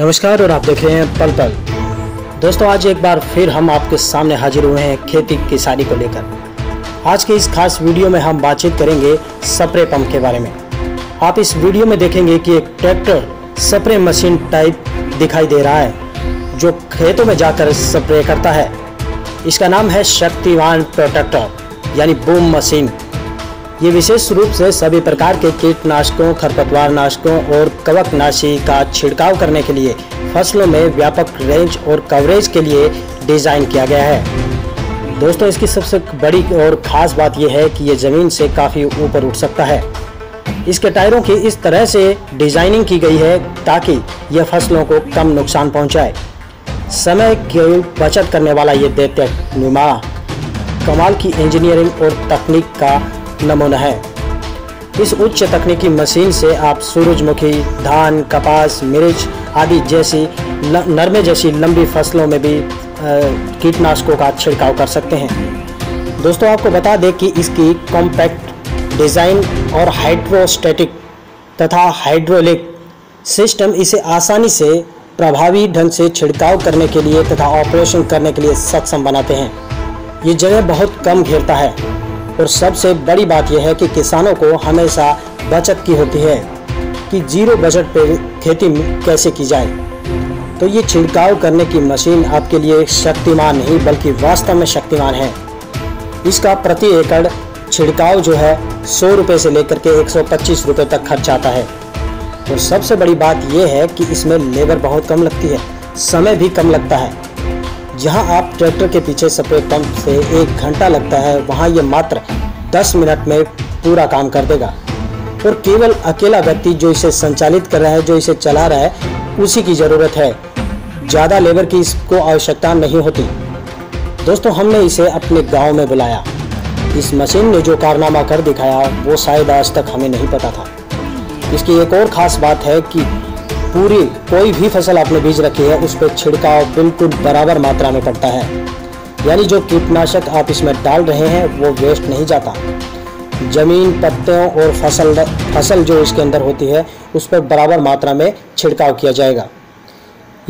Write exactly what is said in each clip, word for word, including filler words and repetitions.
नमस्कार और आप देख रहे हैं पल पल। दोस्तों, आज एक बार फिर हम आपके सामने हाजिर हुए हैं खेती किसानी को लेकर। आज के इस खास वीडियो में हम बातचीत करेंगे स्प्रे पंप के बारे में। आप इस वीडियो में देखेंगे कि एक ट्रैक्टर स्प्रे मशीन टाइप दिखाई दे रहा है जो खेतों में जाकर स्प्रे करता है। इसका नाम है शक्तिमान प्रोटेक्टर यानी बूम मशीन। ये विशेष रूप से सभी प्रकार के कीटनाशकों, खरपतवार नाशकों और कवकनाशी का छिड़काव करने के लिए फसलों में व्यापक रेंज और कवरेज के लिए डिज़ाइन किया गया है। दोस्तों, इसकी सबसे बड़ी और ख़ास बात यह है कि ये ज़मीन से काफ़ी ऊपर उठ सकता है। इसके टायरों की इस तरह से डिज़ाइनिंग की गई है ताकि यह फसलों को कम नुकसान पहुँचाए। समय की बचत करने वाला ये देवत्य नुमा कमाल की इंजीनियरिंग और तकनीक का नमूना है। इस उच्च तकनीकी मशीन से आप सूरजमुखी, धान, कपास, मिर्च आदि जैसी नरमे जैसी लंबी फसलों में भी कीटनाशकों का छिड़काव कर सकते हैं। दोस्तों, आपको बता दें कि इसकी कॉम्पैक्ट डिज़ाइन और हाइड्रोस्टैटिक तथा हाइड्रोलिक सिस्टम इसे आसानी से प्रभावी ढंग से छिड़काव करने के लिए तथा ऑपरेशन करने के लिए सक्षम बनाते हैं। ये जगह बहुत कम घेरता है और सबसे बड़ी बात यह है कि किसानों को हमेशा बचत की होती है कि जीरो बजट पर खेती कैसे की जाए। तो ये छिड़काव करने की मशीन आपके लिए शक्तिमान नहीं बल्कि वास्तव में शक्तिमान है। इसका प्रति एकड़ छिड़काव जो है सौ रुपये से लेकर के एक सौ पच्चीस रुपये तक खर्च आता है। और सबसे बड़ी बात यह है कि इसमें लेबर बहुत कम लगती है, समय भी कम लगता है। जहां आप ट्रैक्टर के पीछे स्प्रे पंप से एक घंटा लगता है, वहां ये मात्र दस मिनट में पूरा काम कर देगा। और केवल अकेला व्यक्ति जो इसे संचालित कर रहा है, जो इसे चला रहा है, उसी की ज़रूरत है। ज़्यादा लेबर की इसको आवश्यकता नहीं होती। दोस्तों, हमने इसे अपने गाँव में बुलाया। इस मशीन ने जो कारनामा कर दिखाया वो शायद आज तक हमें नहीं पता था। इसकी एक और ख़ास बात है कि पूरी कोई भी फसल आपने बीज रखी है उस पर छिड़काव बिल्कुल बराबर मात्रा में पड़ता है, यानी जो कीटनाशक आप इसमें डाल रहे हैं वो वेस्ट नहीं जाता। ज़मीन, पत्तों और फसल फसल जो इसके अंदर होती है उस पर बराबर मात्रा में छिड़काव किया जाएगा।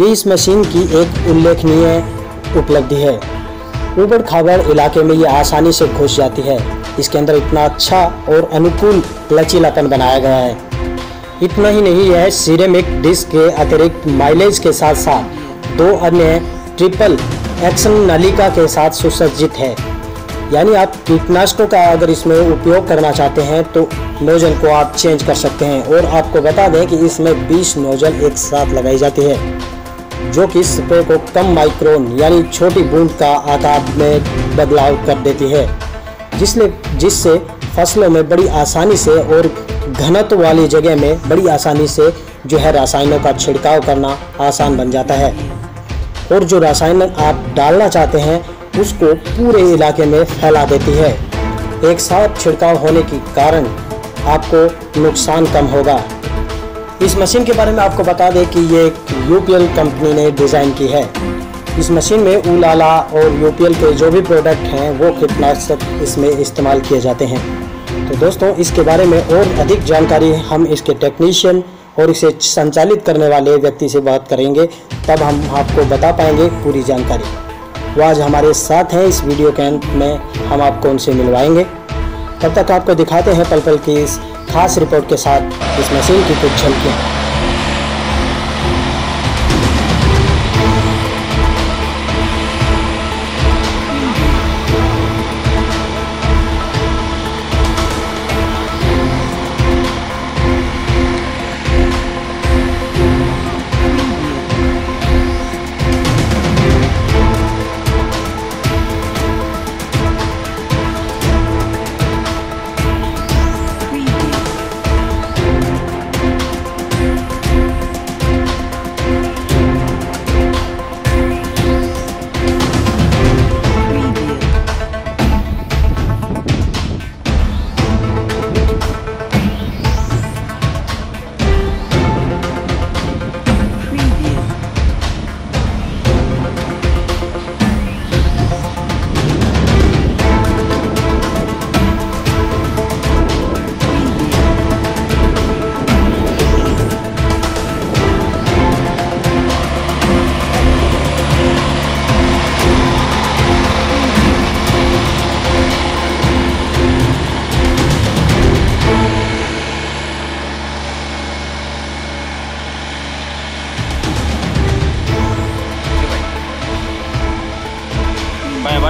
ये इस मशीन की एक उल्लेखनीय उपलब्धि है। ऊबड़ खाबड़ इलाके में ये आसानी से घुस जाती है। इसके अंदर इतना अच्छा और अनुकूल लचीलापन बनाया गया है। इतना ही नहीं, यह सिरेमिक डिस्क के अतिरिक्त माइलेज के साथ साथ दो अन्य ट्रिपल एक्शन नलिका के साथ सुसज्जित है। यानी आप कीटनाशकों का अगर इसमें उपयोग करना चाहते हैं तो नोजल को आप चेंज कर सकते हैं। और आपको बता दें कि इसमें बीस नोजल एक साथ लगाई जाती है जो कि स्प्रे को कम माइक्रोन यानी छोटी बूंद का आकार में बदलाव कर देती है, जिसने जिससे फसलों में बड़ी आसानी से और घनत्व वाली जगह में बड़ी आसानी से जो है रासायनों का छिड़काव करना आसान बन जाता है। और जो रासायन आप डालना चाहते हैं उसको पूरे इलाके में फैला देती है। एक साथ छिड़काव होने के कारण आपको नुकसान कम होगा। इस मशीन के बारे में आपको बता दें कि ये यूपीएल कंपनी ने डिज़ाइन की है। इस मशीन में उलाला और यूपीएल के जो भी प्रोडक्ट हैं वो कीटनाशक इसमें इस्तेमाल किए जाते हैं। तो दोस्तों, इसके बारे में और अधिक जानकारी हम इसके टेक्नीशियन और इसे संचालित करने वाले व्यक्ति से बात करेंगे, तब हम आपको बता पाएंगे पूरी जानकारी। वो आज हमारे साथ हैं। इस वीडियो के अंत में हम आपको उनसे मिलवाएंगे। तब तक आपको दिखाते हैं पल पल की इस खास रिपोर्ट के साथ इस मशीन की कुछ झलकियाँ।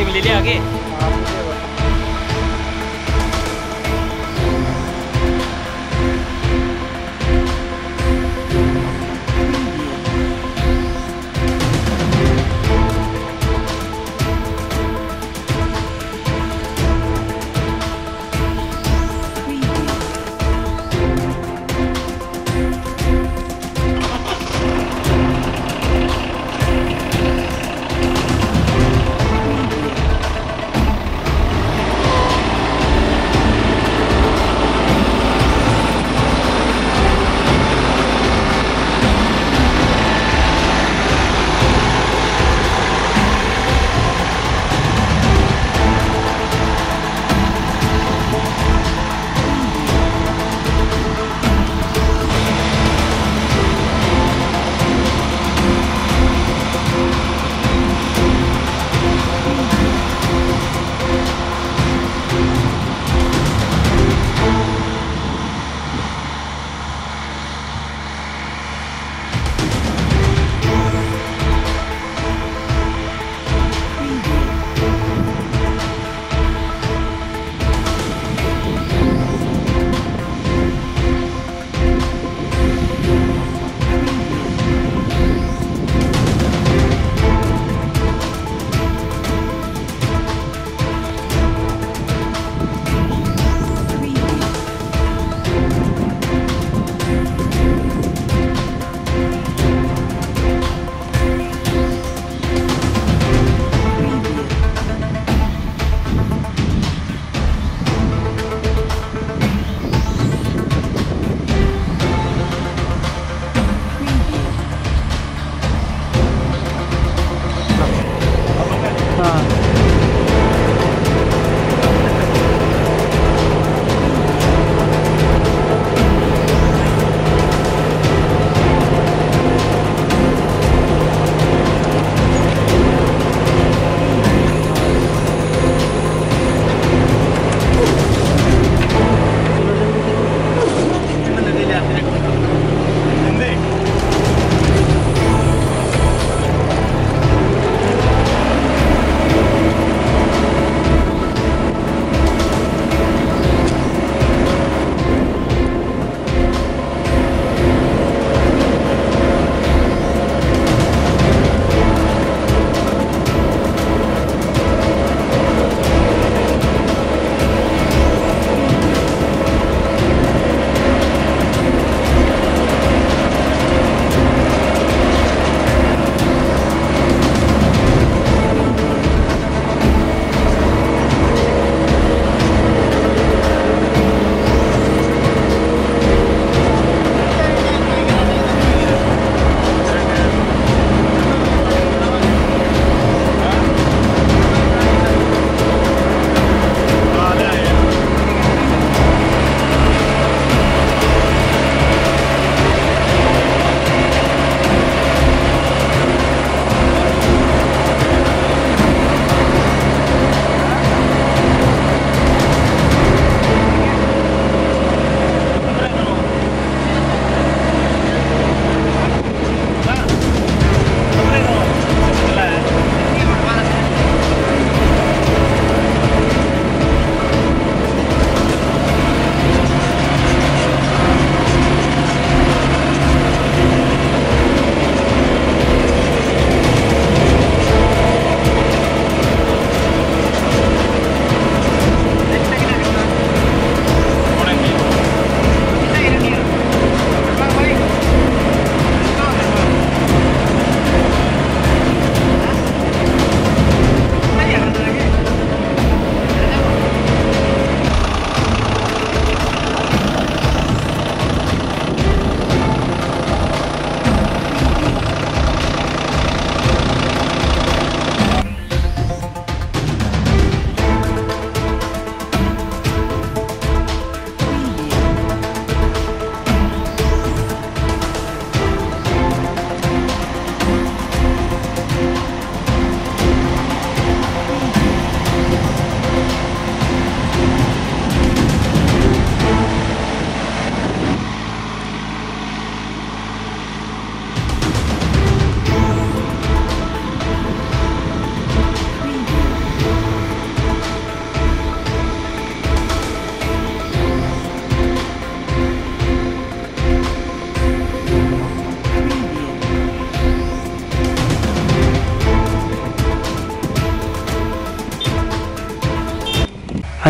से भी ले लिया आगे।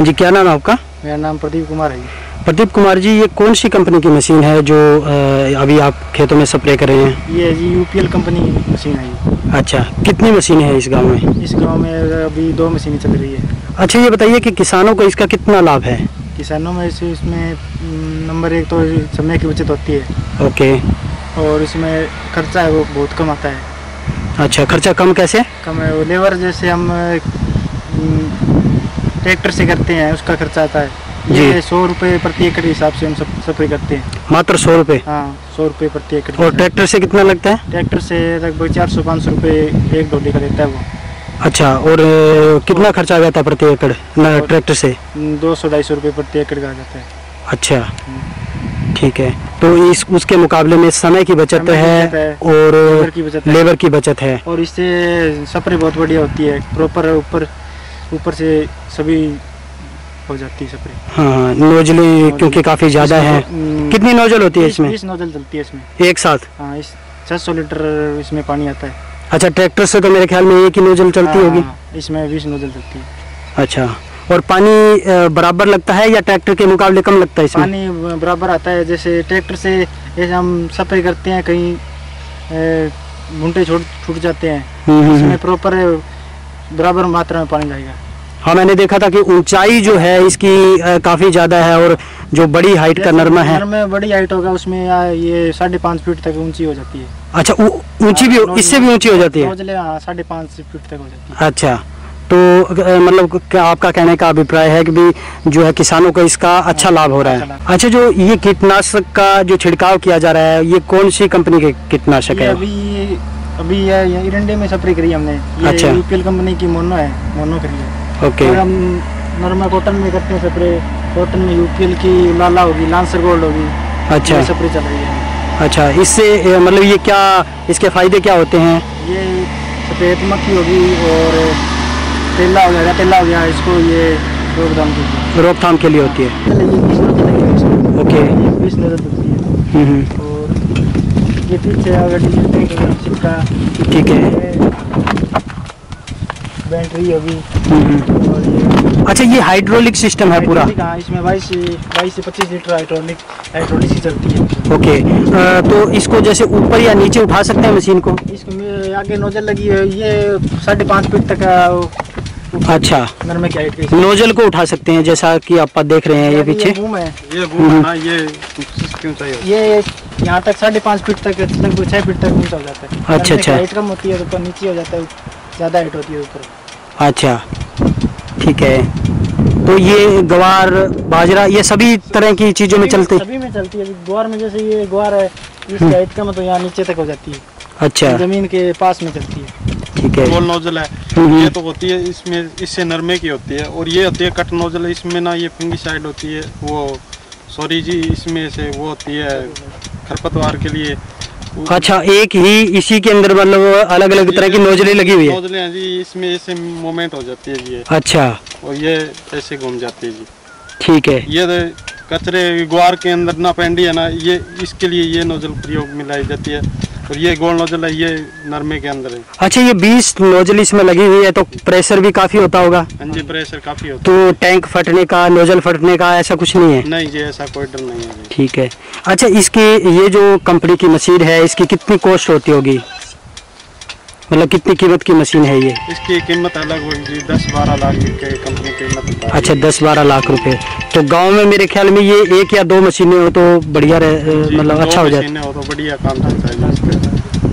हाँ जी, क्या नाम है आपका? मेरा नाम प्रदीप कुमार है। प्रदीप कुमार जी, ये कौन सी कंपनी की मशीन है जो अभी आप खेतों में स्प्रे कर रहे हैं? ये जी यूपीएल कंपनी की मशीन है। अच्छा, कितनी मशीन है इस गांव में? इस गांव में अभी दो मशीनें चल रही है। अच्छा, ये बताइए कि किसानों को इसका कितना लाभ है? किसानों में इस, इसमें नंबर एक तो समय की बचत होती है। ओके। और इसमें खर्चा है वो बहुत कम आता है। अच्छा, खर्चा कम कैसे? कम है वो लेबर, जैसे हम ट्रैक्टर से करते हैं उसका खर्चा आता है ये सौ रुपये प्रति एकड़ के हिसाब से हम सब सफाई करते हैं। मात्र सौ रुपये? हाँ, सौ रुपये प्रति एकड़। और ट्रैक्टर से कितना लगता है? ट्रैक्टर से लगभग चार सौ पाँच सौ रुपये एक डोली का लेता है वो। अच्छा, और कितना खर्चा आ जाता है प्रति एकड़ ट्रैक्टर से? दो सौ ढाई सौ रुपये प्रति एकड़ का आ जाता है। अच्छा, ठीक है। तो इस उसके मुकाबले में समय की बचत है, है और लेबर की बचत है, और इससे सफाई बहुत बढ़िया होती है। प्रॉपर ऊपर ऊपर से सभी हो जाती है सफाई। हाँ, नोजलें क्योंकि काफी ज्यादा है। कितनी नोजल होती है इसमें? बीस नोजल चलती है इसमें एक साथ। हाँ, इस छह सौ लीटर इसमें पानी आता है। अच्छा, ट्रैक्टर से तो मेरे ख्याल में एक ही नोजल चलती होगी। इसमें बीस नोजल चलती है। अच्छा, और पानी बराबर लगता है या ट्रैक्टर के मुकाबले कम लगता है इसमें? पानी बराबर आता है। जैसे ट्रैक्टर से जैसे हम सफाई करते हैं कहीं घुंटे छूट छूट जाते हैं, इसमें प्रॉपर बराबर मात्रा में पानी जाएगा। हाँ, मैंने देखा था कि ऊंचाई जो है इसकी काफ़ी ज़्यादा है, और जो बड़ी हाइट का नरमा है, नरमा बड़ी हाइट होगा उसमें ये साढ़े पाँच फीट तक ऊंची हो जाती है। अच्छा, ऊंची भी हो, इससे भी ऊंची हो जाती है? साढ़े पाँच फीट तक हो जाती है। अच्छा, तो मतलब आपका कहने का अभिप्राय है कि भी जो है किसानों को इसका अच्छा लाभ हो रहा है। अच्छा, जो ये कीटनाशक का जो छिड़काव किया जा रहा है, ये कौन सी कंपनी के कीटनाशक है? अभी अभी ये इरंडे में स्प्रे करी हमने। ये अच्छा, यूपीएल कंपनी की मोनो है, मोनो करी है। ओके। और हम नरमा कॉटन में करते हैं स्प्रे। कॉटन में यूपीएल की लाला होगी, लांसर गोल्ड होगी। अच्छा, स्प्रे चल रही है। अच्छा, इससे मतलब ये क्या, इसके फायदे क्या होते हैं? ये सफेद मक्खी होगी और तेला हो गया, तेला हो गया, इसको ये रोकथाम के लिए रोकथाम के लिए होती है। ओके, बीस नजर होती है। और ये पीछे छिपका, ठीक है, बैटरी होगी। अच्छा, ये हाइड्रोलिक सिस्टम है पूरा? हाँ, इसमें बाईस बाईस से पच्चीस लीटर हाइड्रोलिक हाइड्रोलिक ही चलती है। ओके, तो इसको जैसे ऊपर या नीचे उठा सकते हैं मशीन को? इसमें आगे नोजल लगी है, ये साढ़े पाँच फीट तक। अच्छा, नोजल को उठा सकते हैं जैसा कि आप देख रहे हैं। ये पीछे ये बूम है, ये बूम है ना, ये क्यों चाहिए? ये यहाँ तक साढ़े पाँच फीट तक, छह फीट तक ऊंचा हो जाता है। अच्छा अच्छा, हाइट कम होती है तो नीचे हो जाता है, ज़्यादा हाइट होती है ऊपर। अच्छा, ठीक है। तो ये ग्वार, बाजरा, ये सभी तरह की चीज़ों में चलती है? सभी में चलती है। ग्वार में जैसे ये ग्वार है, इसकी हाइट कम है तो यहाँ नीचे तक हो जाती है। अच्छा, जमीन के पास में चलती है। ठीक है। गोल नोजल है ये तो होती है, इसमें इससे नरमे की होती है, और ये होती है कट नोजल, इसमें ना ये फंगीसाइड होती है वो, सॉरी जी, इसमें से वो होती है खरपतवार के लिए। अच्छा, एक ही इसी के अंदर मतलब अलग अलग तरह की नोजलें लगी हुई है? नोजलें जी, इसमें ऐसे मोमेंट हो जाती है जी। अच्छा, और ये ऐसे घूम जाती है जी। ठीक है। ये कचरे ग्वार के अंदर ना पेंडी है ना, ये इसके लिए ये नोजल प्रयोग में लाई जाती है, और ये गोल नोजल है, ये नरमे के अंदर है। अच्छा, ये बीस नोजल इसमें लगी हुई है, तो प्रेशर भी काफी होता होगा? हाँ जी, प्रेशर काफी होता। तो टैंक फटने का, नोजल फटने का ऐसा कुछ नहीं है? नहीं जी, ऐसा कोई डर नहीं है। ठीक है। अच्छा, इसकी ये जो कंपनी की मशीन है, इसकी कितनी कॉस्ट होती होगी, मतलब कितनी कीमत की मशीन है ये? इसकी कीमत अलग होगी, दस बारह लाख की कंपनी कीमत। अच्छा, दस बारह लाख रुपए। तो गांव में मेरे ख्याल में ये एक या दो मशीनें हो तो बढ़िया, मतलब अच्छा हो जाता है, तो बढ़िया काम चलता है।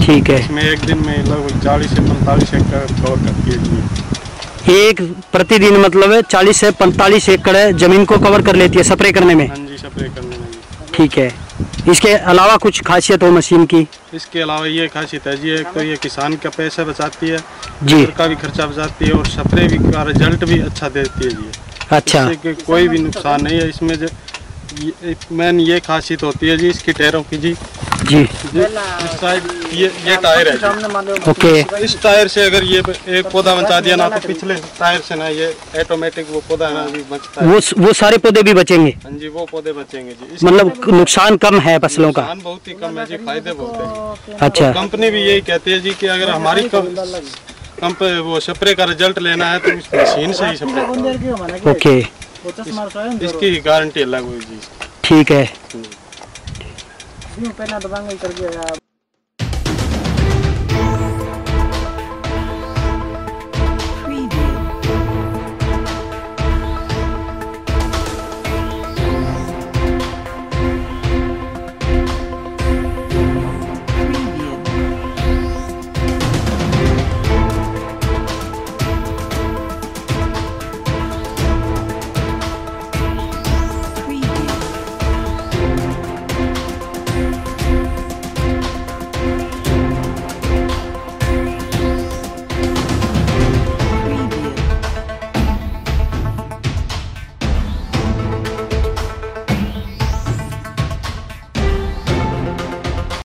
ठीक है। इसमें एक दिन में लगभग चालीस से पैंतालीस एकड़ कवर करती है। एक प्रतिदिन मतलब है चालीस से पैंतालीस एकड़ जमीन को कवर कर लेती है स्प्रे करने में? हाँ जी, स्प्रे करने में। ठीक है। इसके अलावा कुछ खासियत हो मशीन की? इसके अलावा ये खासियत है जी, एक तो ये किसान का पैसा बचाती है जी, का भी खर्चा बचाती है, और स्प्रे भी का रिजल्ट भी अच्छा देती है जी। अच्छा, कोई भी नुकसान नहीं है इसमें। ये मैन ये खासियत होती है जी इसकी टायरों की जी। जी, इस साइड ये ये टायर है। ओके। इस टायर से अगर ये एक पौधा बचा दिया ना, तो पिछले टायर से ना ये ऑटोमेटिक वो पौधा ना भी बचता है। वो वो सारे पौधे भी बचेंगे? हाँ जी, वो पौधे बचेंगे जी। मतलब नुकसान कम है फसलों का? नुकसान बहुत ही कम है जी, फायदे बहुत है। अच्छा, कंपनी भी यही कहती है जी की अगर हमारी कंप वो स्प्रे का रिजल्ट लेना है तो इस मशीन से ही स्प्रे। ओके। इस, इसकी गारंटी अलग होगी। ठीक है।